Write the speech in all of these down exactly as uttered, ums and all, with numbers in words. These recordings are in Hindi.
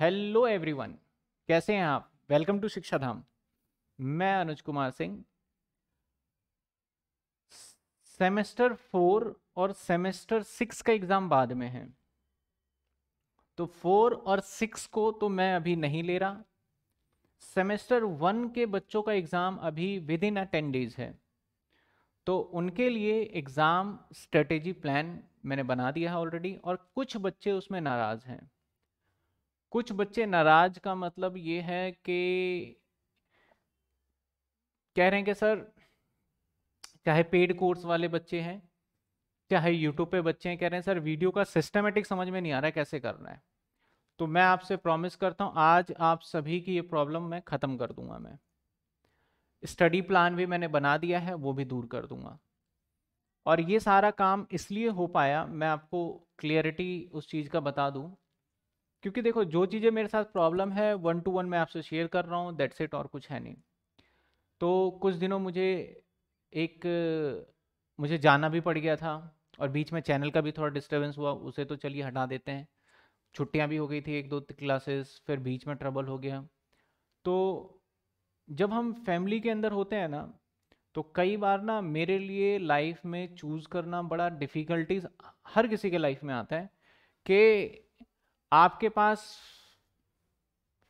हेलो एवरीवन, कैसे हैं आप। Welcome to Shiksha Dham. मैं अनुज कुमार सिंह। सेमेस्टर फोर और सेमेस्टर सिक्स का एग्ज़ाम बाद में है, तो फोर और सिक्स को तो मैं अभी नहीं ले रहा। सेमेस्टर वन के बच्चों का एग्ज़ाम अभी within a ten days है, तो उनके लिए एग्ज़ाम स्ट्रेटेजी प्लान मैंने बना दिया है ऑलरेडी। और कुछ बच्चे उसमें नाराज़ हैं। कुछ बच्चे नाराज का मतलब ये है कि कह रहे हैं कि सर, चाहे पेड कोर्स वाले बच्चे हैं चाहे यूट्यूब पे बच्चे हैं, कह रहे हैं सर वीडियो का सिस्टमेटिक समझ में नहीं आ रहा है, कैसे करना है। तो मैं आपसे प्रॉमिस करता हूँ आज आप सभी की ये प्रॉब्लम मैं ख़त्म कर दूंगा। मैं स्टडी प्लान भी मैंने बना दिया है, वो भी दूर कर दूंगा। और ये सारा काम इसलिए हो पाया, मैं आपको क्लियरिटी उस चीज़ का बता दूँ, क्योंकि देखो जो चीज़ें मेरे साथ प्रॉब्लम है वन टू वन मैं आपसे शेयर कर रहा हूँ, दैट्स इट, और कुछ है नहीं। तो कुछ दिनों मुझे एक मुझे जाना भी पड़ गया था और बीच में चैनल का भी थोड़ा डिस्टर्बेंस हुआ, उसे तो चलिए हटा देते हैं। छुट्टियाँ भी हो गई थी एक दो क्लासेस, फिर बीच में ट्रबल हो गया। तो जब हम फैमिली के अंदर होते हैं ना, तो कई बार ना मेरे लिए लाइफ में चूज़ करना बड़ा डिफ़िकल्टीज हर किसी के लाइफ में आता है कि आपके पास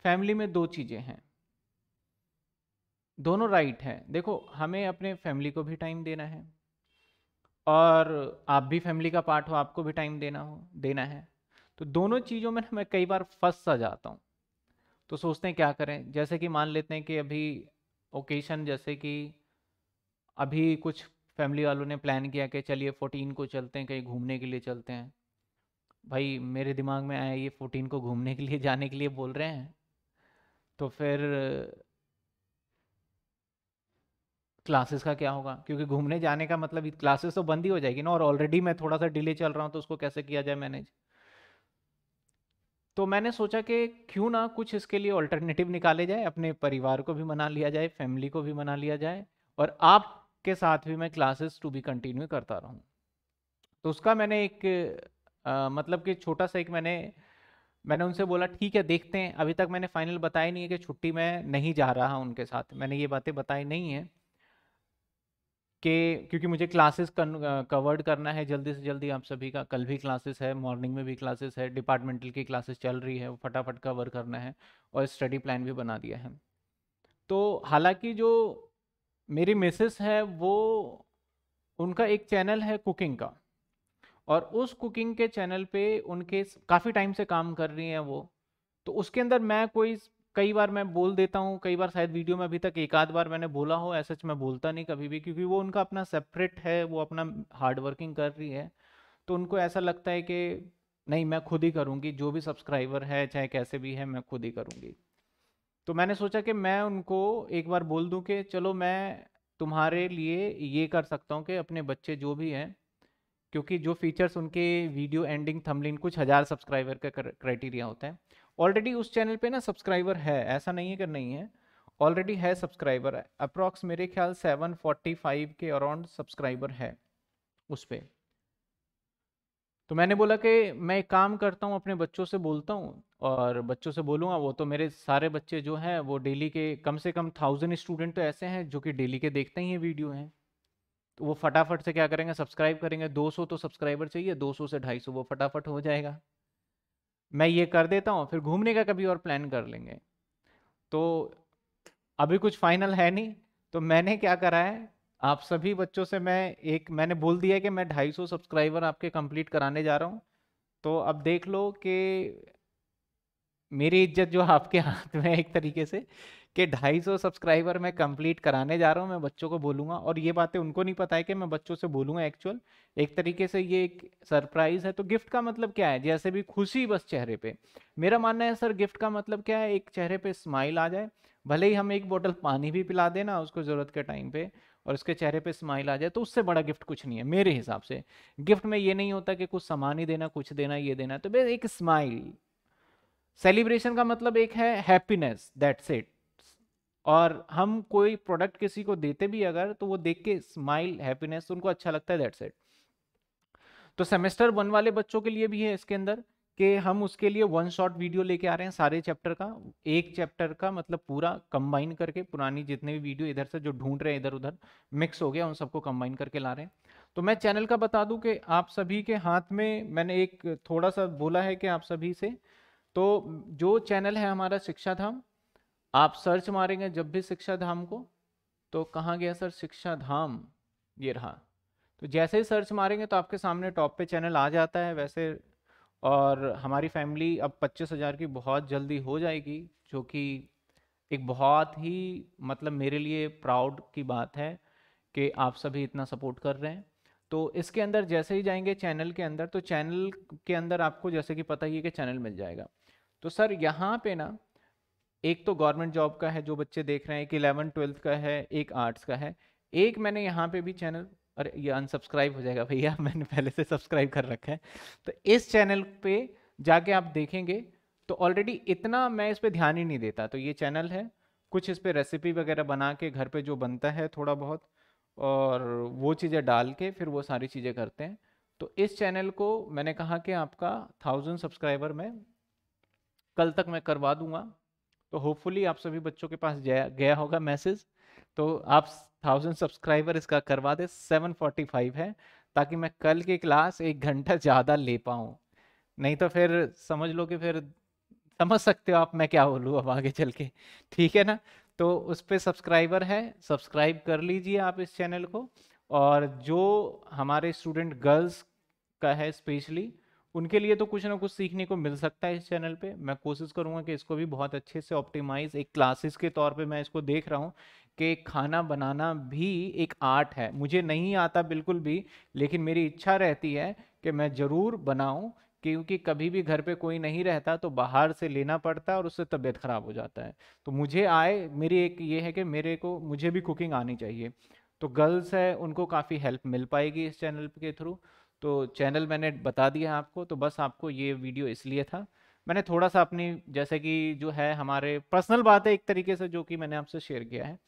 फैमिली में दो चीज़ें हैं, दोनों राइट हैं। देखो, हमें अपने फैमिली को भी टाइम देना है और आप भी फैमिली का पार्ट हो, आपको भी टाइम देना हो देना है। तो दोनों चीज़ों में मैं कई बार फंस सा जाता हूँ। तो सोचते हैं क्या करें। जैसे कि मान लेते हैं कि अभी ओकेशन, जैसे कि अभी कुछ फैमिली वालों ने प्लान किया कि चलिए फोर्टीन को चलते हैं, कहीं घूमने के लिए चलते हैं। भाई मेरे दिमाग में आया ये फोर्टीन को घूमने के लिए जाने के लिए बोल रहे हैं, तो फिर क्लासेस का क्या होगा, क्योंकि घूमने जाने का मतलब क्लासेस तो बंद ही हो जाएगी ना, और ऑलरेडी मैं थोड़ा सा डिले चल रहा हूँ, तो उसको कैसे किया जाए मैनेज। तो मैंने सोचा कि क्यों ना कुछ इसके लिए ऑल्टरनेटिव निकाले जाए, अपने परिवार को भी मना लिया जाए, फैमिली को भी मना लिया जाए, और आपके साथ भी मैं क्लासेस टू बी कंटिन्यू करता रहूँ। तो उसका मैंने एक Uh, मतलब कि छोटा सा एक मैंने मैंने उनसे बोला ठीक है देखते हैं। अभी तक मैंने फाइनल बताया नहीं है कि छुट्टी में नहीं जा रहा उनके साथ, मैंने ये बातें बताई नहीं है कि क्योंकि मुझे क्लासेस कवर्ड करना है जल्दी से जल्दी आप सभी का। कल भी क्लासेस है, मॉर्निंग में भी क्लासेस है, डिपार्टमेंटल की क्लासेस चल रही है, वो फटाफट कवर करना है, और स्टडी प्लान भी बना दिया है। तो हालाँकि जो मेरी मिसेस है वो, उनका एक चैनल है कुकिंग का, और उस कुकिंग के चैनल पे उनके काफ़ी टाइम से काम कर रही हैं वो। तो उसके अंदर मैं कोई कई बार मैं बोल देता हूँ, कई बार शायद वीडियो में अभी तक एक आध बार मैंने बोला हो, ऐसा मैं बोलता नहीं कभी भी, क्योंकि वो उनका अपना सेपरेट है, वो अपना हार्ड वर्किंग कर रही है। तो उनको ऐसा लगता है कि नहीं मैं खुद ही करूँगी, जो भी सब्सक्राइबर है चाहे कैसे भी है मैं खुद ही करूँगी। तो मैंने सोचा कि मैं उनको एक बार बोल दूँ कि चलो मैं तुम्हारे लिए ये कर सकता हूँ कि अपने बच्चे जो भी हैं, क्योंकि जो फीचर्स उनके वीडियो एंडिंग थंबनेल कुछ हज़ार सब्सक्राइबर का क्राइटेरिया होता है, ऑलरेडी उस चैनल पे ना सब्सक्राइबर है, ऐसा नहीं है कि नहीं है, ऑलरेडी है सब्सक्राइबर, अप्रॉक्स मेरे ख्याल सेवन फोर्टी फाइव के अराउंड सब्सक्राइबर है उस पर। तो मैंने बोला कि मैं एक काम करता हूँ, अपने बच्चों से बोलता हूँ और बच्चों से बोलूँगा, वो तो मेरे सारे बच्चे जो हैं वो डेली के कम से कम थाउजेंड स्टूडेंट तो ऐसे हैं जो कि डेली के देखते ही वीडियो हैं। तो वो फटाफट से क्या करेंगे, सब्सक्राइब करेंगे। दो सौ तो सब्सक्राइबर चाहिए, दो सौ से ढाई सौ वो फटाफट हो जाएगा, मैं ये कर देता हूँ। फिर घूमने का कभी और प्लान कर लेंगे। तो अभी कुछ फाइनल है नहीं, तो मैंने क्या करा है, आप सभी बच्चों से मैं एक मैंने बोल दिया कि मैं ढाई सौ सब्सक्राइबर आपके कंप्लीट कराने जा रहा हूँ। तो अब देख लो कि मेरी इज्जत जो आपके हाथ में है एक तरीके से, कि ढाई सौ सब्सक्राइबर मैं कंप्लीट कराने जा रहा हूँ। मैं बच्चों को बोलूँगा, और ये बातें उनको नहीं पता है कि मैं बच्चों से बोलूँगा। एक्चुअल एक तरीके से ये एक सरप्राइज़ है। तो गिफ्ट का मतलब क्या है, जैसे भी खुशी बस चेहरे पे। मेरा मानना है सर गिफ्ट का मतलब क्या है, एक चेहरे पे स्माइल आ जाए, भले ही हम एक बोतल पानी भी पिला देना उसको ज़रूरत के टाइम पर, और उसके चेहरे पर स्माइल आ जाए, तो उससे बड़ा गिफ्ट कुछ नहीं है मेरे हिसाब से। गिफ्ट में ये नहीं होता कि कुछ सामान ही देना, कुछ देना, ये देना, तो बस एक स्माइल। सेलिब्रेशन का मतलब एक है हैप्पीनेस, दैट्स इट। और हम कोई प्रोडक्ट किसी को देते भी अगर, तो वो देख के स्माइल, हैप्पीनेस उनको अच्छा लगता है, दैट्स इट। तो सेमेस्टर वन वाले बच्चों के लिए भी है इसके अंदर कि हम उसके लिए वन शॉट वीडियो लेके आ रहे हैं सारे चैप्टर का, एक चैप्टर का मतलब पूरा कंबाइन करके, पुरानी जितने भी वीडियो इधर से जो ढूंढ रहे हैं इधर उधर मिक्स हो गया उन सबको कंबाइन करके ला रहे हैं। तो मैं चैनल का बता दूं कि आप सभी के हाथ में मैंने एक थोड़ा सा बोला है कि आप सभी से, तो जो चैनल है हमारा शिक्षा धाम, आप सर्च मारेंगे जब भी शिक्षा धाम को, तो कहाँ गया सर शिक्षा धाम, ये रहा। तो जैसे ही सर्च मारेंगे तो आपके सामने टॉप पे चैनल आ जाता है वैसे, और हमारी फैमिली अब पच्चीस हज़ार की बहुत जल्दी हो जाएगी, जो कि एक बहुत ही मतलब मेरे लिए प्राउड की बात है कि आप सभी इतना सपोर्ट कर रहे हैं। तो इसके अंदर जैसे ही जाएंगे चैनल के अंदर, तो चैनल के अंदर आपको जैसे कि पता ही है कि चैनल मिल जाएगा। तो सर यहाँ पे ना एक तो गवर्नमेंट जॉब का है जो बच्चे देख रहे हैं, एक इलेवन ट्वेल्थ का है, एक आर्ट्स का है, एक मैंने यहाँ पे भी चैनल, अरे ये अनसब्सक्राइब हो जाएगा भैया, मैंने पहले से सब्सक्राइब कर रखा है। तो इस चैनल पे जाके आप देखेंगे तो ऑलरेडी इतना मैं इस पर ध्यान ही नहीं देता, तो ये चैनल है, कुछ इस पर रेसिपी वगैरह बना के घर पर जो बनता है थोड़ा बहुत, और वो चीज़ें डाल के फिर वो सारी चीज़ें करते हैं। तो इस चैनल को मैंने कहा कि आपका थाउजेंड सब्सक्राइबर मैं कल तक मैं करवा दूंगा, तो होपफुली आप सभी बच्चों के पास गया होगा मैसेज। तो आप थाउजेंड सब्सक्राइबर इसका करवा दे, सेवन फोर्टी फाइव है, ताकि मैं कल की क्लास एक घंटा ज़्यादा ले पाऊँ, नहीं तो फिर समझ लो कि फिर समझ सकते हो आप मैं क्या बोलूँ अब आगे चल के, ठीक है ना। तो उस पर सब्सक्राइबर है, सब्सक्राइब कर लीजिए आप इस चैनल को। और जो हमारे स्टूडेंट गर्ल्स का है स्पेशली, उनके लिए तो कुछ ना कुछ सीखने को मिल सकता है इस चैनल पे। मैं कोशिश करूँगा कि इसको भी बहुत अच्छे से ऑप्टिमाइज़, एक क्लासेस के तौर पे मैं इसको देख रहा हूँ कि खाना बनाना भी एक आर्ट है, मुझे नहीं आता बिल्कुल भी, लेकिन मेरी इच्छा रहती है कि मैं ज़रूर बनाऊँ, क्योंकि कभी भी घर पे कोई नहीं रहता तो बाहर से लेना पड़ता है और उससे तबीयत ख़राब हो जाता है। तो मुझे आए, मेरी एक ये है कि मेरे को मुझे भी कुकिंग आनी चाहिए, तो गर्ल्स है उनको काफ़ी हेल्प मिल पाएगी इस चैनल के थ्रू। तो चैनल मैंने बता दिया आपको, तो बस आपको ये वीडियो इसलिए था, मैंने थोड़ा सा अपनी जैसे कि जो है हमारे पर्सनल बात है एक तरीके से, जो कि मैंने आपसे शेयर किया है।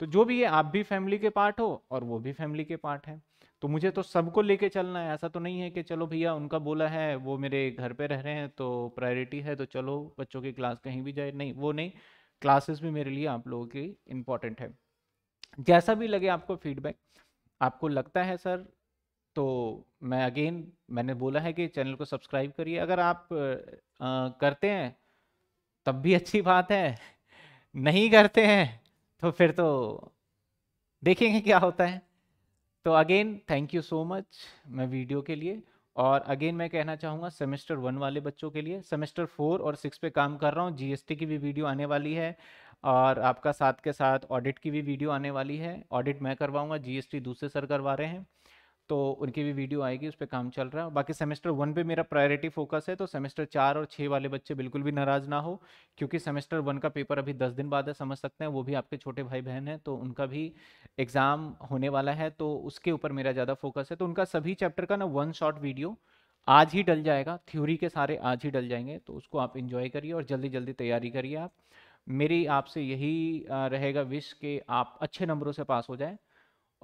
तो जो भी है, आप भी फैमिली के पार्ट हो और वो भी फैमिली के पार्ट है, तो मुझे तो सबको लेके चलना है। ऐसा तो नहीं है कि चलो भैया उनका बोला है, वो मेरे घर पे रह रहे हैं तो प्रायोरिटी है, तो चलो बच्चों की क्लास कहीं भी जाए, नहीं वो नहीं, क्लासेस भी मेरे लिए आप लोगों की इम्पॉर्टेंट है। जैसा भी लगे आपको फीडबैक, आपको लगता है सर, तो मैं अगेन मैंने बोला है कि चैनल को सब्सक्राइब करिए। अगर आप आ, करते हैं तब भी अच्छी बात है, नहीं करते हैं तो फिर तो देखेंगे क्या होता है। तो again thank you so much मैं वीडियो के लिए। और अगेन मैं कहना चाहूँगा सेमेस्टर वन वाले बच्चों के लिए, सेमेस्टर फोर और सिक्स पे काम कर रहा हूँ, जीएसटी की भी वीडियो आने वाली है, और आपका साथ के साथ ऑडिट की भी वीडियो आने वाली है। ऑडिट मैं करवाऊँगा, जीएसटी दूसरे सर करवा रहे हैं, तो उनकी भी वीडियो आएगी, उस पर काम चल रहा है। बाकी सेमेस्टर वन पे मेरा प्रायोरिटी फोकस है, तो सेमेस्टर चार और छः वाले बच्चे बिल्कुल भी नाराज़ ना हो, क्योंकि सेमेस्टर वन का पेपर अभी दस दिन बाद है, समझ सकते हैं, वो भी आपके छोटे भाई बहन हैं, तो उनका भी एग्ज़ाम होने वाला है, तो उसके ऊपर मेरा ज़्यादा फोकस है। तो उनका सभी चैप्टर का ना वन शॉट वीडियो आज ही डल जाएगा, थ्योरी के सारे आज ही डल जाएंगे, तो उसको आप इन्जॉय करिए और जल्दी जल्दी तैयारी करिए आप। मेरी आपसे यही रहेगा विश कि आप अच्छे नंबरों से पास हो जाए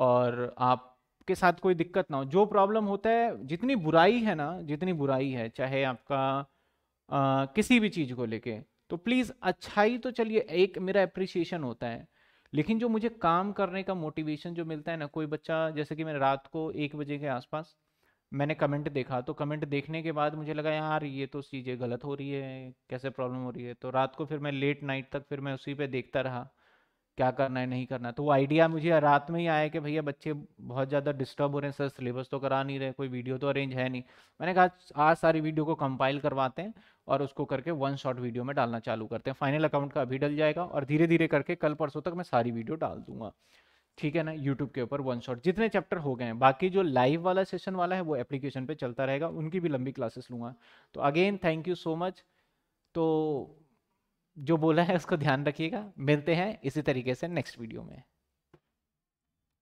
और आप के साथ कोई दिक्कत ना हो। जो प्रॉब्लम होता है, जितनी बुराई है ना, जितनी बुराई है, चाहे आपका आ, किसी भी चीज़ को लेके, तो प्लीज़ अच्छाई तो चलिए एक मेरा एप्रिसिएशन होता है, लेकिन जो मुझे काम करने का मोटिवेशन जो मिलता है ना, कोई बच्चा जैसे कि मैंने रात को एक बजे के आसपास मैंने कमेंट देखा, तो कमेंट देखने के बाद मुझे लगा यार ये तो चीज़ें गलत हो रही है, कैसे प्रॉब्लम हो रही है, तो रात को फिर मैं लेट नाइट तक फिर मैं उसी पर देखता रहा क्या करना है नहीं करना। तो वो आइडिया मुझे रात में ही आया कि भैया बच्चे बहुत ज़्यादा डिस्टर्ब हो रहे हैं सर, सिलेबस तो करा नहीं रहे, कोई वीडियो तो अरेंज है नहीं। मैंने कहा आज सारी वीडियो को कंपाइल करवाते हैं और उसको करके वन शॉट वीडियो में डालना चालू करते हैं। फाइनल अकाउंट का अभी डल जाएगा और धीरे धीरे करके कल परसों तक मैं सारी वीडियो डाल दूंगा, ठीक है ना, यूट्यूब के ऊपर वन शॉट। जितने चैप्टर हो गए हैं, बाकी जो लाइव वाला सेशन वाला है वो एप्लीकेशन पर चलता रहेगा, उनकी भी लंबी क्लासेस लूँगा। तो again thank you so much. तो जो बोला है उसको ध्यान रखिएगा, मिलते हैं इसी तरीके से नेक्स्ट वीडियो में।